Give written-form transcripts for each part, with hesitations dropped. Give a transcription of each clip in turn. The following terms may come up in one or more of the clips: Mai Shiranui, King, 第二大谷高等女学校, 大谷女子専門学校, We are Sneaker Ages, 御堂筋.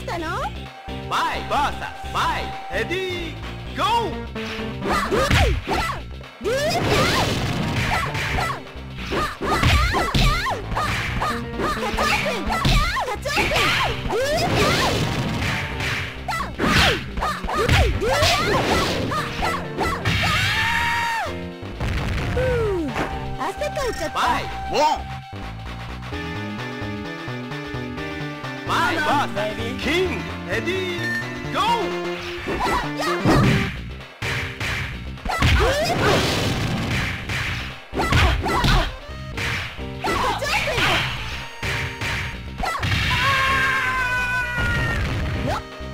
したの？マイ VS マイレディーゴー！汗かいちゃった。マイウォン！マイ VS キングレディーゴー！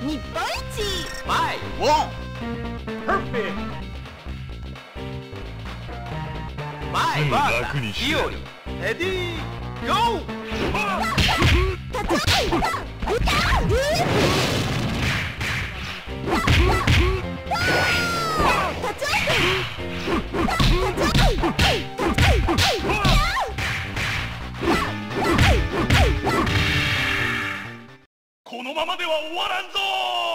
日本一！マイウォン！パーフェクト！マイ VS ヒヨリレディーゴー！Go! Go!